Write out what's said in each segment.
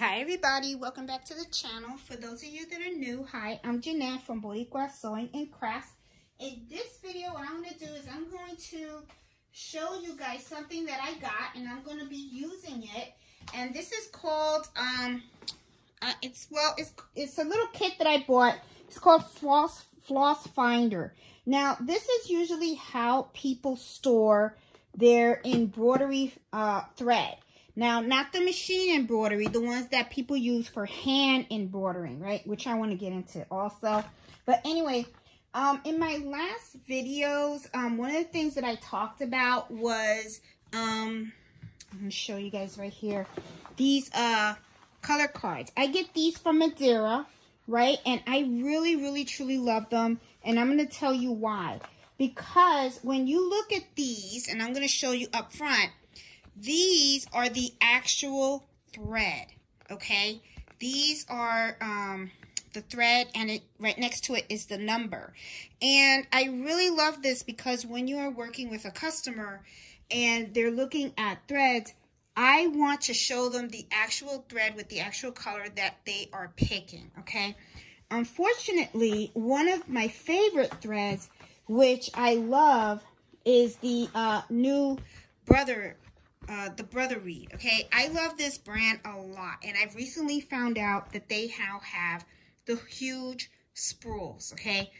Hi everybody, welcome back to the channel. For those of you that are new, hi, I'm Jeanette from Boricua Sewing and Crafts. In this video, what I'm going to do is I'm going to show you guys something that I got, and I'm going to be using it. And this is called, it's a little kit that I bought. It's called Floss Finder. Now, this is usually how people store their embroidery thread. Now, not the machine embroidery, the ones that people use for hand embroidering, right? Which I want to get into also. But anyway, in my last videos, one of the things that I talked about was, I'm going to show you guys right here, these color cards. I get these from Madeira, right? And I really, really, truly love them. And I'm going to tell you why. Because when you look at these, and I'm going to show you up front, these are the actual thread, okay? These are the thread, and it right next to it is the number. And I really love this because when you are working with a customer and they're looking at threads, I want to show them the actual thread with the actual color that they are picking, okay? Unfortunately, one of my favorite threads, which I love, is the new Brother. The Brother Read, okay? I love this brand a lot, and I've recently found out that they now have the huge spools, okay?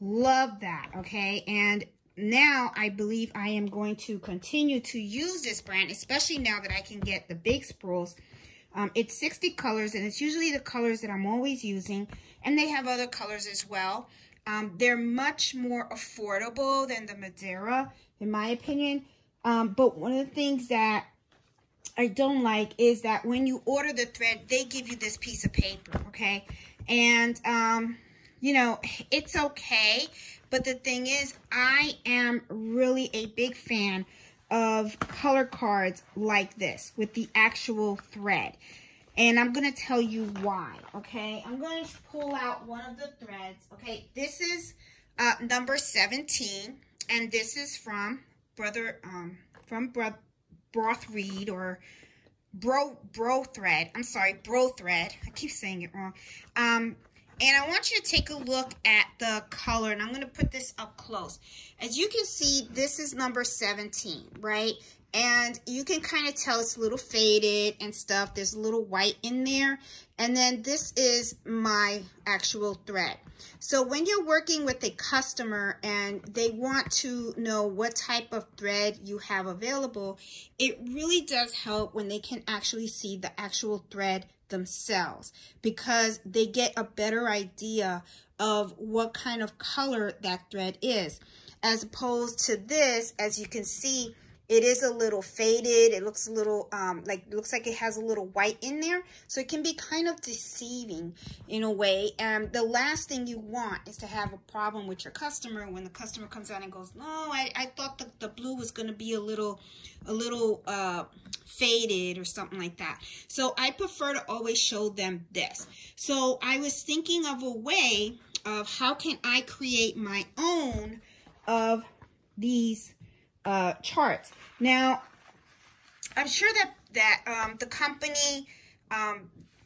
Love that, okay? And now I believe I am going to continue to use this brand, especially now that I can get the big spools. It's 60 colors, and it's usually the colors that I'm always using, and they have other colors as well. They're much more affordable than the Madeira, in my opinion. But one of the things that I don't like is that when you order the thread, they give you this piece of paper, okay? And, you know, it's okay. But the thing is, I am really a big fan of color cards like this with the actual thread. And I'm going to tell you why, okay? I'm going to pull out one of the threads, okay? This is number 17, and this is from Brother, from BroThread or BroThread. I'm sorry, BroThread. I keep saying it wrong. And I want you to take a look at the color, and I'm going to put this up close. As you can see, this is number 17, right? And you can kind of tell it's a little faded and stuff. There's a little white in there. And then this is my actual thread. So when you're working with a customer and they want to know what type of thread you have available, it really does help when they can actually see the actual thread themselves, because they get a better idea of what kind of color that thread is. As opposed to this, as you can see, it is a little faded. It looks a little, looks like it has a little white in there. So it can be kind of deceiving in a way. And the last thing you want is to have a problem with your customer when the customer comes out and goes, no, I thought the blue was going to be a little faded or something like that. So I prefer to always show them this. So I was thinking of a way of how can I create my own of these charts. Now, I'm sure that the company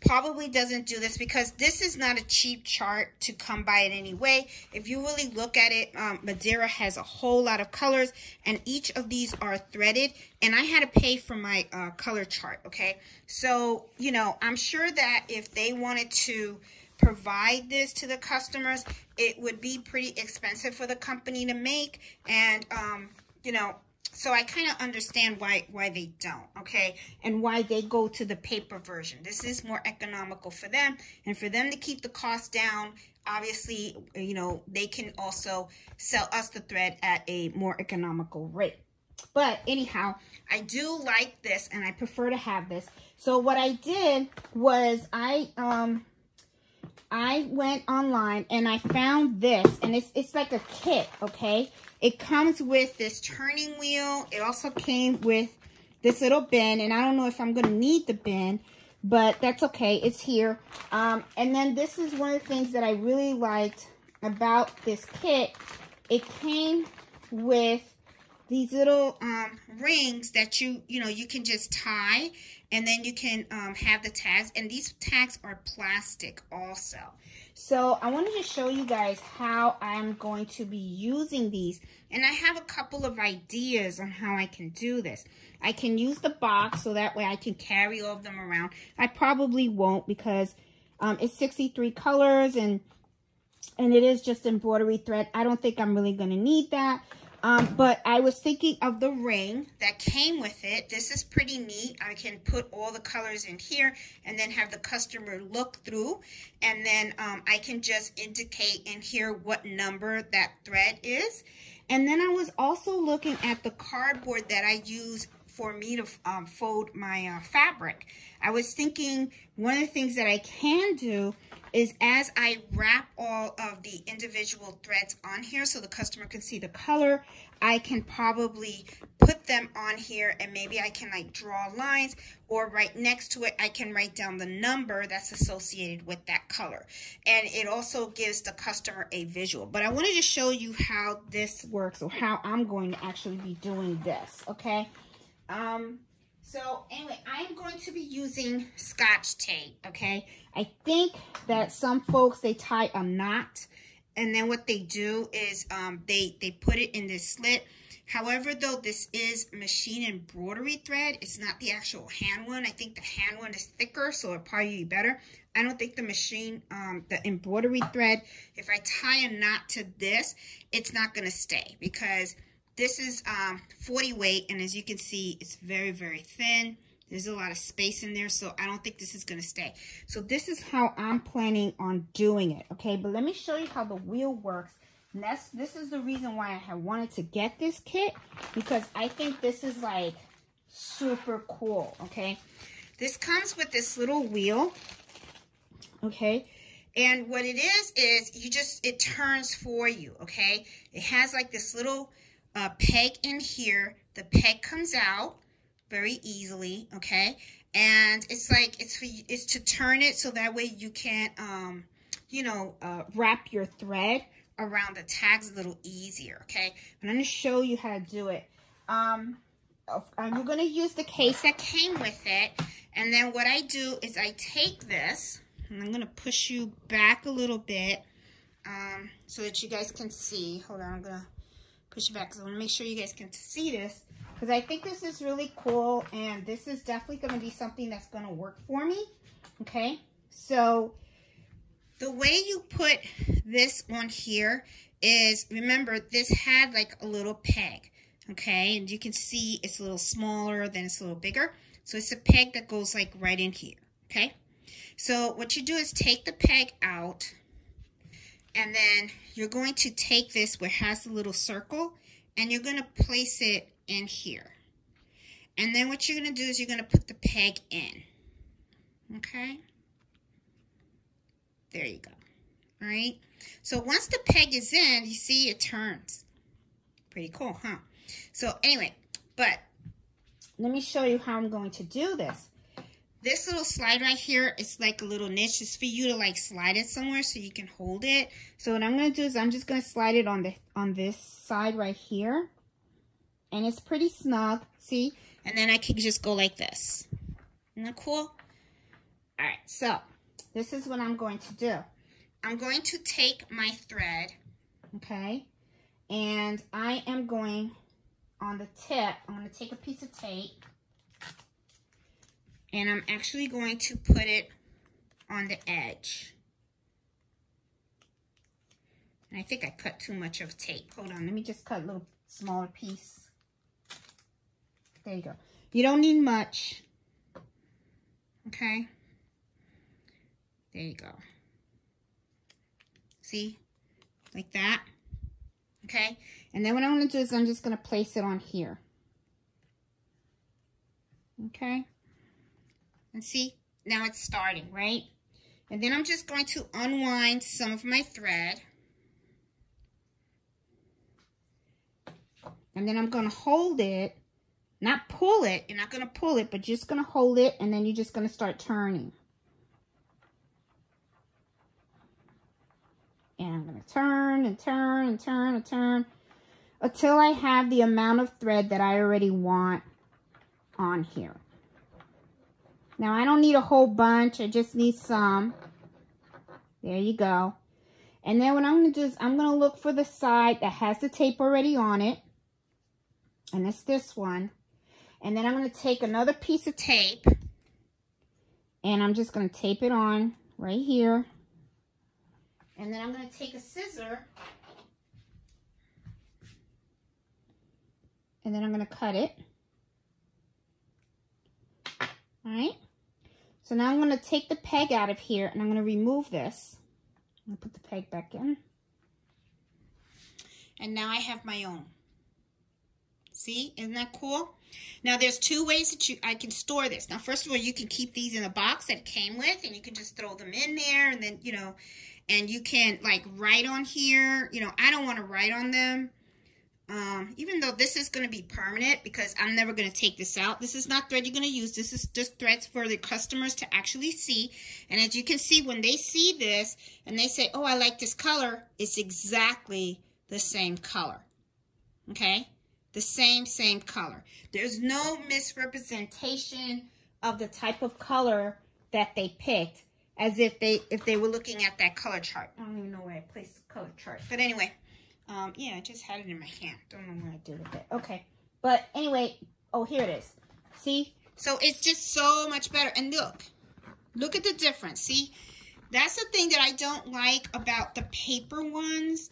probably doesn't do this, because this is not a cheap chart to come by in any way. If you really look at it, Madeira has a whole lot of colors, and each of these are threaded, and I had to pay for my color chart, okay? So, you know, I'm sure that if they wanted to provide this to the customers, it would be pretty expensive for the company to make, and, you know, so I kind of understand why they don't, okay, and why they go to the paper version. This is more economical for them, and for them to keep the cost down, obviously, you know, they can also sell us the thread at a more economical rate. But anyhow, I do like this, and I prefer to have this. So what I did was I went online and I found this, and it's like a kit, okay? It comes with this turning wheel. It also came with this little bin, and I don't know if I'm going to need the bin, but that's okay. It's here. And then this is one of the things that I really liked about this kit. It came with these little rings that you know, you can just tie, And then you can have the tags, and these tags are plastic also. So I wanted to show you guys how I'm going to be using these, and I have a couple of ideas on how I can do this. I can use the box so that way I can carry all of them around. I probably won't, because it's 63 colors and it is just embroidery thread. I don't think I'm really going to need that. But I was thinking of the ring that came with it. This is pretty neat. I can put all the colors in here and then have the customer look through. And then I can just indicate in here what number that thread is. And then I was also looking at the cardboard that I use for me to fold my fabric. I was thinking one of the things that I can do is, as I wrap all of the individual threads on here so the customer can see the color, I can probably put them on here, and maybe I can like draw lines, or right next to it I can write down the number that's associated with that color. And it also gives the customer a visual. But I wanted to show you how this works, or how I'm going to actually be doing this, okay? So anyway, I'm going to be using Scotch tape, okay? I think that some folks, they tie a knot, and then what they do is they put it in this slit. However, though, this is machine embroidery thread. It's not the actual hand one. I think the hand one is thicker, so it'll probably be better. I don't think the machine, the embroidery thread, if I tie a knot to this, it's not going to stay, because this is 40 weight, and as you can see, it's very, very thin. There's a lot of space in there, so I don't think this is going to stay. So this is how I'm planning on doing it, okay? But let me show you how the wheel works. And this is the reason why I have wanted to get this kit, because I think this is, like, super cool, okay? This comes with this little wheel, okay? And what it is it turns for you, okay? It has, like, this little peg in here. The peg comes out very easily, okay? And it's like, it's to turn it so that way you can, you know, wrap your thread around the tags a little easier, okay? I'm going to show you how to do it. I'm going to use the case that came with it, and then what I do is I take this, and I'm going to push you back a little bit so that you guys can see. Hold on, I'm going to push it back because I want to make sure you guys can see this, because I think this is really cool, and this is definitely going to be something that's going to work for me, okay? So the way you put this on here is, remember, this had like a little peg, okay? And you can see it's a little smaller, then it's a little bigger. So it's a peg that goes like right in here, okay? So what you do is take the peg out, and then you're going to take this where it has the little circle, and you're going to place it in here. And then what you're going to do is you're going to put the peg in. Okay? There you go. All right? So once the peg is in, you see it turns. Pretty cool, huh? So anyway, but let me show you how I'm going to do this. This little slide right here is like a little niche. It's for you to like slide it somewhere so you can hold it. So what I'm going to do is I'm just going to slide it on this side right here. And it's pretty snug, see? And then I can just go like this. Isn't that cool? All right, so this is what I'm going to do. I'm going to take my thread, okay? And I am going on the tip. I'm going to take a piece of tape. And I'm actually going to put it on the edge. And I think I cut too much of tape. Hold on, let me just cut a little smaller piece. There you go. You don't need much. Okay? There you go. See? Like that. Okay? And then what I'm going to do is I'm just going to place it on here. Okay? And see, now it's starting, right? And then I'm just going to unwind some of my thread. And then I'm going to hold it, not pull it. You're not going to pull it, but you're just going to hold it, and then you're just going to start turning. And I'm going to turn and turn and turn and turn until I have the amount of thread that I already want on here. Now I don't need a whole bunch, I just need some. There you go. And then what I'm going to do is I'm going to look for the side that has the tape already on it. And it's this one. And then I'm going to take another piece of tape. And I'm just going to tape it on right here. And then I'm going to take a scissor. And then I'm going to cut it. All right. So now I'm going to take the peg out of here and I'm going to remove this. I'm going to put the peg back in. And now I have my own. See, isn't that cool? Now there's two ways that I can store this. Now first of all, you can keep these in a box that it came with and you can just throw them in there and then, you know, and you can like write on here. You know, I don't want to write on them. Even though this is going to be permanent because I'm never going to take this out. This is not thread you're going to use. This is just threads for the customers to actually see. And as you can see, when they see this and they say, oh, I like this color, it's exactly the same color. Okay? The same color. There's no misrepresentation of the type of color that they picked as if they were looking at that color chart. I don't even know where I placed the color chart. But anyway. Yeah, I just had it in my hand. Don't know what I did with it. Okay. But anyway, oh, here it is. See? So it's just so much better. And look. Look at the difference. See? That's the thing that I don't like about the paper ones.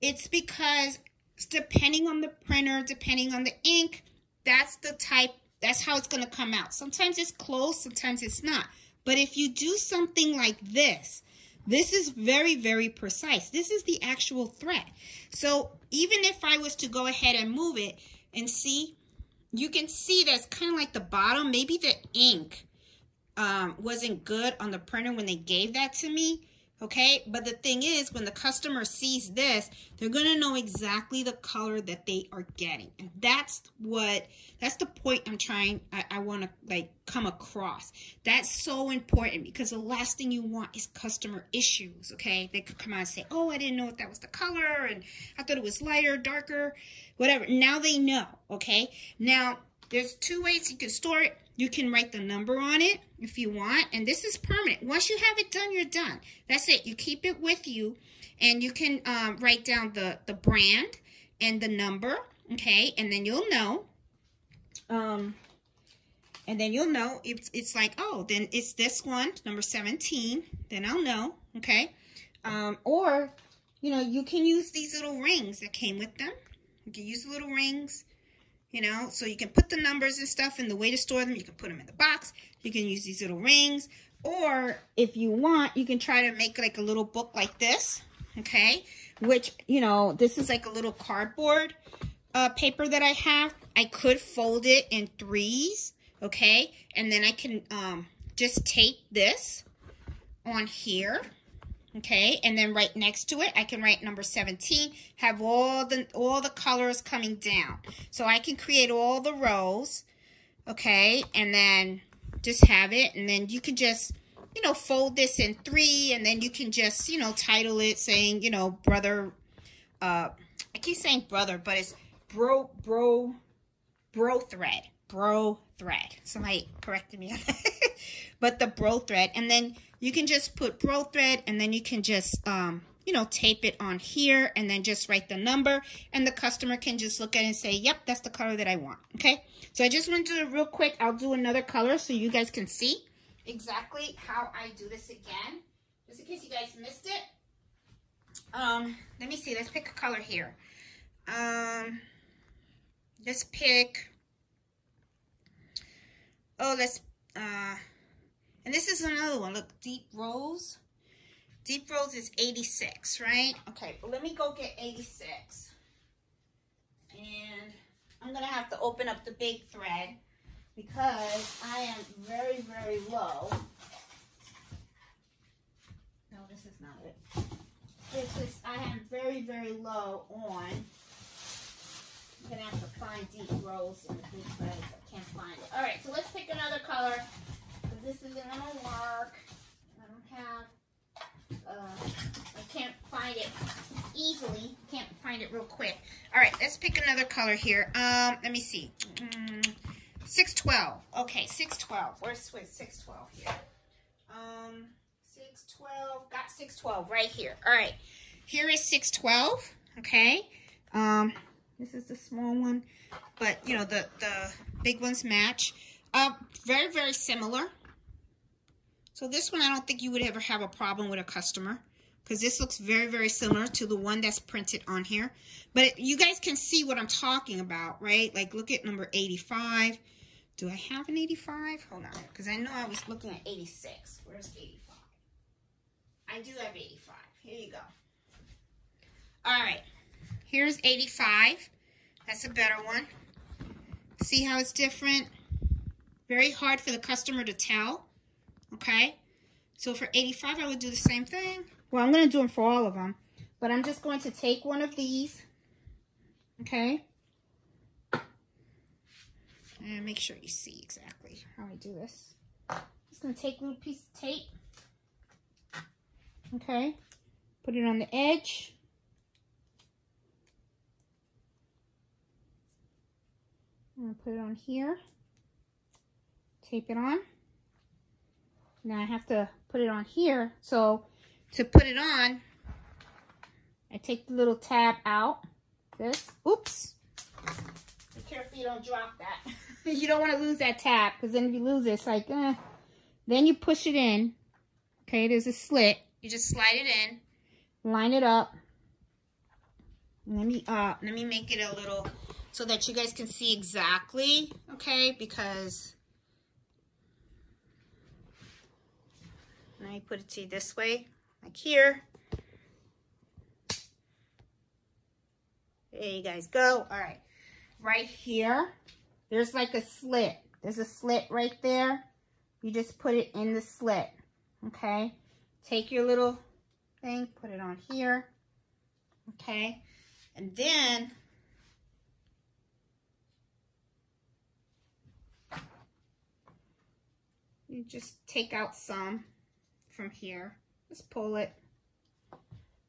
It's because depending on the printer, depending on the ink, that's the type, that's how it's going to come out. Sometimes it's close, sometimes it's not. But if you do something like this, this is very, very precise. This is the actual thread. So even if I was to go ahead and move it and see, you can see that's kind of like the bottom. Maybe the ink wasn't good on the printer when they gave that to me, okay? But the thing is, when the customer sees this, they're going to know exactly the color that they are getting. And that's the point I want to like come across. That's so important because the last thing you want is customer issues, okay? They could come out and say, oh, I didn't know if that was the color and I thought it was lighter, darker, whatever. Now they know, okay? Now, there's two ways you can store it. You can write the number on it if you want, and this is permanent. Once you have it done, you're done. That's it. You keep it with you, and you can write down the brand and the number, okay? And then you'll know. And then you'll know it's like, oh, then it's this one, number 17. Then I'll know, okay? Or, you know, you can use these little rings that came with them. You can use the little rings. You know, so you can put the numbers and stuff and the way to store them. You can put them in the box. You can use these little rings. Or if you want, you can try to make like a little book like this. Okay. Which, you know, this is like a little cardboard paper that I have. I could fold it in threes. Okay. And then I can just tape this on here. Okay, and then right next to it, I can write number 17, have all the colors coming down. So I can create all the rows, okay, and then just have it. And then you can just, you know, fold this in three, and then you can just, you know, title it saying, you know, brother, I keep saying brother, but it's BroThread. Somebody corrected me on that. But the BroThread, and then you can just put BroThread, and then you can just, you know, tape it on here, and then just write the number, and the customer can just look at it and say, yep, that's the color that I want, okay? So I just want to do it real quick. I'll do another color so you guys can see exactly how I do this again, just in case you guys missed it. Let me see. Let's pick a color here. Let's pick... Oh, let's... and this is another one. Look, Deep Rose. Deep Rose is 86, right? Okay, well, let me go get 86. And I'm going to have to open up the big thread because I am very, very low. No, this is not it. I am very, very low on. I'm going to have to find Deep Rose in the big thread. I can't find it. All right, so let's pick another color. This isn't going to work. I don't have, I can't find it easily. Can't find it real quick. All right, let's pick another color here. Let me see. 612. Okay, 612. Where's 612 here? 612. Got 612 right here. All right. Here is 612. Okay. This is the small one, but you know the big ones match. Very, very similar. So this one I don't think you would ever have a problem with a customer, because this looks very, very similar to the one that's printed on here. But it, you guys can see what I'm talking about, right? Like, look at number 85. Do I have an 85? Hold on, because I know I was looking at 86. Where's 85? I do have 85. Here you go. All right, here's 85. That's a better one. See how it's different? Very hard for the customer to tell, okay? So for 85, I would do the same thing. Well, I'm going to do them for all of them, but I'm just going to take one of these, okay? And make sure you see exactly how I do this. I'm just going to take a little piece of tape, okay? Put it on the edge. I'm going to put it on here. Tape it on. Now I have to put it on here. So to put it on, I take the little tab out. This. Oops. Be careful you don't drop that. You don't want to lose that tab, because then if you lose it, it's like, eh. Then you push it in. Okay, there's a slit. You just slide it in. Line it up. Let me make it a little so that you guys can see exactly. Okay, because let me put it to you this way, like here. There you guys go. All right. Right here, there's like a slit. There's a slit right there. You just put it in the slit, okay? Take your little thing, put it on here, okay? And then you just take out some from here. Just pull it.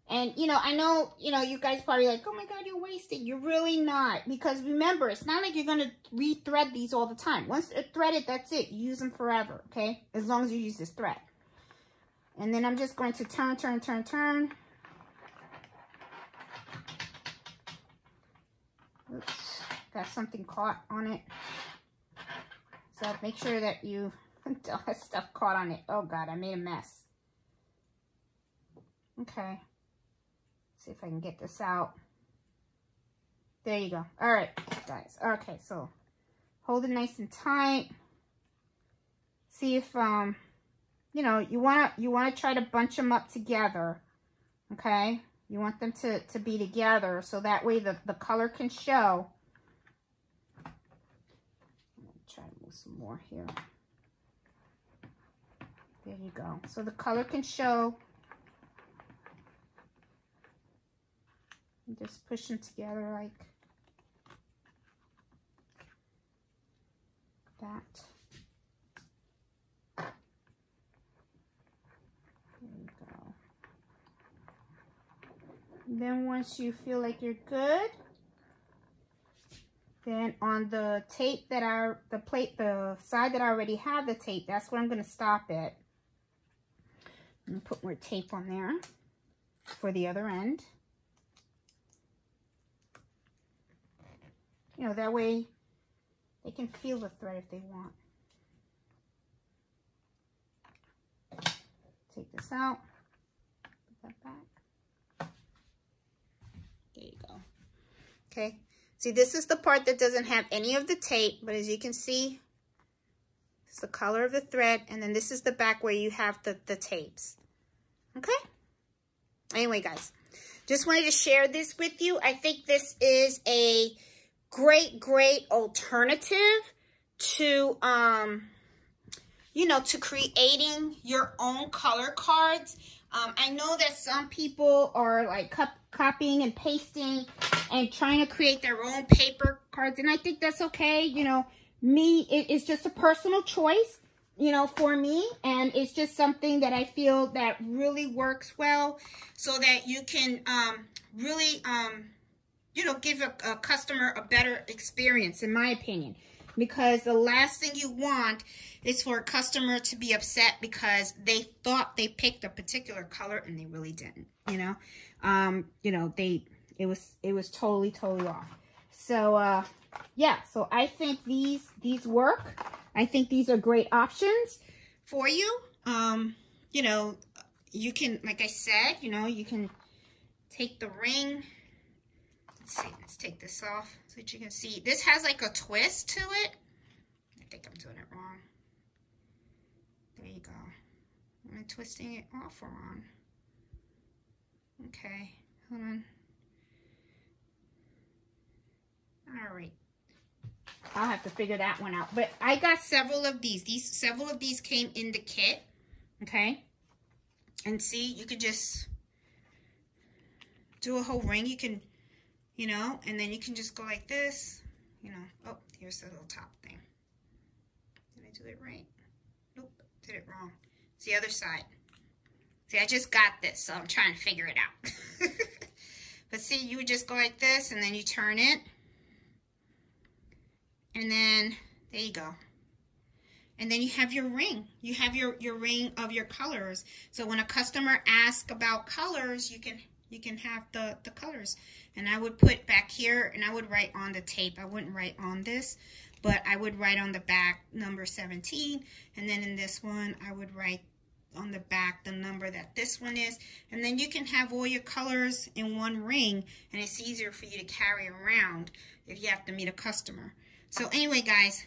And, you know, I know, you know, you guys probably like, oh my God, you're wasting. You're really not. Because remember, it's not like you're going to re-thread these all the time. Once they're threaded, that's it. You use them forever, okay? As long as you use this thread. And then I'm just going to turn. Oops. Got something caught on it. So make sure that you don't have stuff caught on it. Oh God, I made a mess. Okay. Let's see if I can get this out. There you go. All right, guys. Okay, so hold it nice and tight. See if you know, you wanna try to bunch them up together. Okay? You want them to be together so that way the color can show. I'm gonna try to move some more here. There you go. So the color can show. And just push them together like that. There you go. And then once you feel like you're good, then on the tape that the side that I already have the tape, that's where I'm going to stop it. I'm going to put more tape on there for the other end. You know, that way they can feel the thread if they want. Take this out. Put that back. There you go. Okay. See, this is the part that doesn't have any of the tape, but as you can see, it's the color of the thread, and then this is the back where you have the tapes. Okay? Anyway, guys, just wanted to share this with you. I think this is a great, great alternative to, you know, to creating your own color cards. I know that some people are, like, copying and pasting and trying to create their own paper cards, and I think that's okay, you know. Me, it's just a personal choice, you know, for me, and it's just something that I feel that really works well so that you can really, you know, give a customer a better experience, in my opinion. because the last thing you want is for a customer to be upset because they thought they picked a particular color and they really didn't, you know? It was totally off. So, yeah, so I think these work. I think these are great options for you. You know, you can, like I said, you know, you can take the ring. Let's see, let's take this off so that you can see. This has like a twist to it. I think I'm doing it wrong. There you go. Am I twisting it off or on? Okay, hold on. All right. I'll have to figure that one out. But I got several of these. Several of these came in the kit. Okay. And see, you could just do a whole ring. You can, you know, and then you can just go like this. You know, oh, here's the little top thing. Did I do it right? Nope, did it wrong. It's the other side. See, I just got this, so I'm trying to figure it out. But see, you would just go like this, and then you turn it. And then, there you go. And then you have your ring. You have your ring of your colors. So when a customer asks about colors, you can have the colors. And I would put back here, and I would write on the tape. I wouldn't write on this, but I would write on the back number 17. And then in this one, I would write on the back the number that this one is. And then you can have all your colors in one ring, and it's easier for you to carry around if you have to meet a customer. So anyway, guys,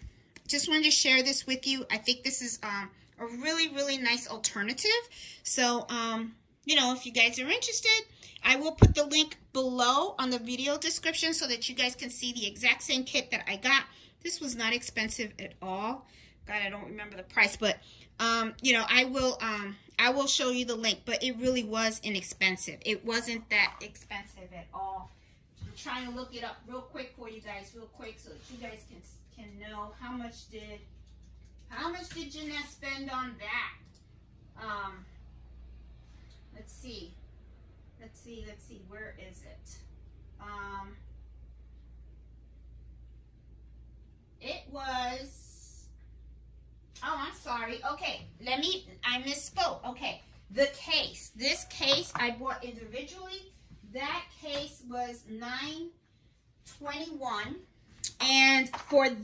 just wanted to share this with you. I think this is a really, really nice alternative. So, you know, if you guys are interested, I will put the link below on the video description so that you guys can see the exact same kit that I got. This was not expensive at all. God, I don't remember the price, but, you know, I will show you the link, but it really was inexpensive. It wasn't that expensive at all. Trying to look it up real quick for you guys so that you guys can know how much did Jeanette spend on that. Let's see where is it. It was, oh, I'm sorry, okay, I misspoke. Okay, the case, this case I bought individually. That case was $9.21, and for all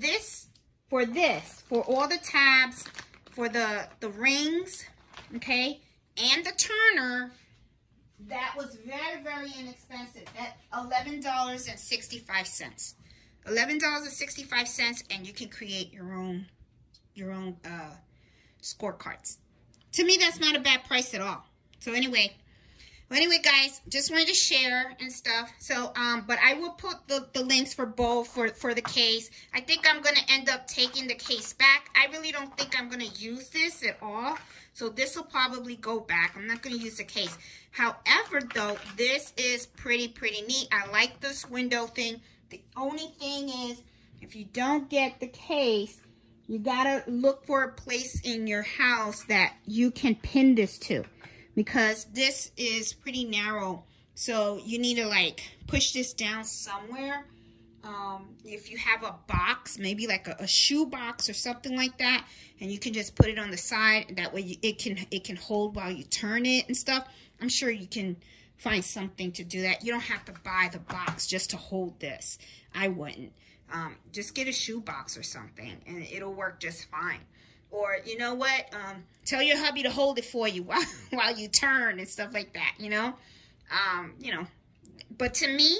the tabs, for the rings, okay, and the turner, that was very, very inexpensive. That $11.65, $11.65, and you can create your own scorecards. To me, that's not a bad price at all. So anyway. Well, anyway, guys, just wanted to share and stuff. So, but I will put the links for both for the case. I think I'm going to end up taking the case back. I really don't think I'm going to use this at all. So this will probably go back. I'm not going to use the case. However, though, this is pretty, pretty neat. I like this window thing. The only thing is, if you don't get the case, you got to look for a place in your house that you can pin this to, because this is pretty narrow, so you need to like push this down somewhere. If you have a box, maybe like a shoe box or something like that, and you can just put it on the side, and that way it can hold while you turn it and stuff. I'm sure you can find something to do that. You don't have to buy the box just to hold this. I wouldn't. Just get a shoe box or something, and it'll work just fine. Or, you know what, tell your hubby to hold it for you while you turn and stuff like that, you know? But to me,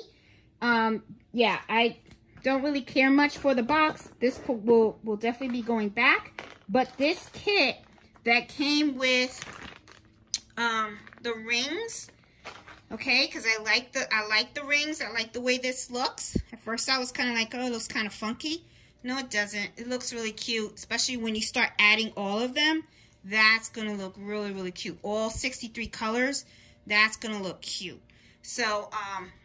yeah, I don't really care much for the box. This will definitely be going back. But this kit that came with the rings, okay, because I like the rings. I like the way this looks. At first I was kind of like, oh, it looks kind of funky. No, it doesn't. It looks really cute, especially when you start adding all of them. That's going to look really, really cute. All 63 colors, that's going to look cute. So,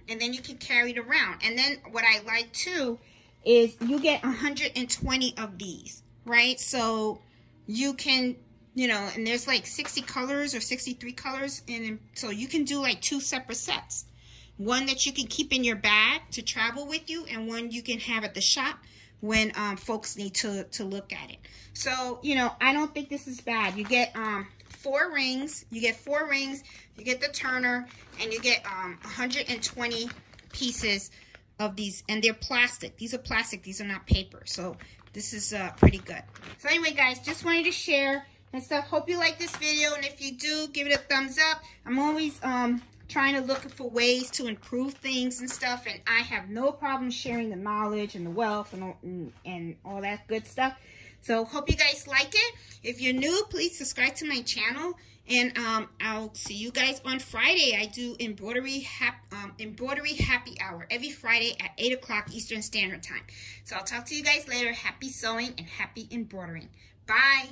and then you can carry it around. And then what I like, too, is you get 120 of these, right? So you can, you know, and there's like 60 colors or 63 colors. And so you can do like two separate sets. One that you can keep in your bag to travel with you, and one you can have at the shop when folks need to look at it. So, you know, I don't think this is bad. You get four rings, you get the turner, and you get 120 pieces of these, and they're plastic. These are plastic, these are not paper. So this is pretty good. So anyway, guys, just wanted to share and stuff. Hope you like this video, and if you do, give it a thumbs up. I'm always trying to look for ways to improve things and stuff, and I have no problem sharing the knowledge and the wealth and all that good stuff. So hope you guys like it. If you're new, please subscribe to my channel, and I'll see you guys on Friday. I do embroidery happy hour every Friday at 8 o'clock Eastern Standard Time. So I'll talk to you guys later. Happy sewing and happy embroidering. Bye.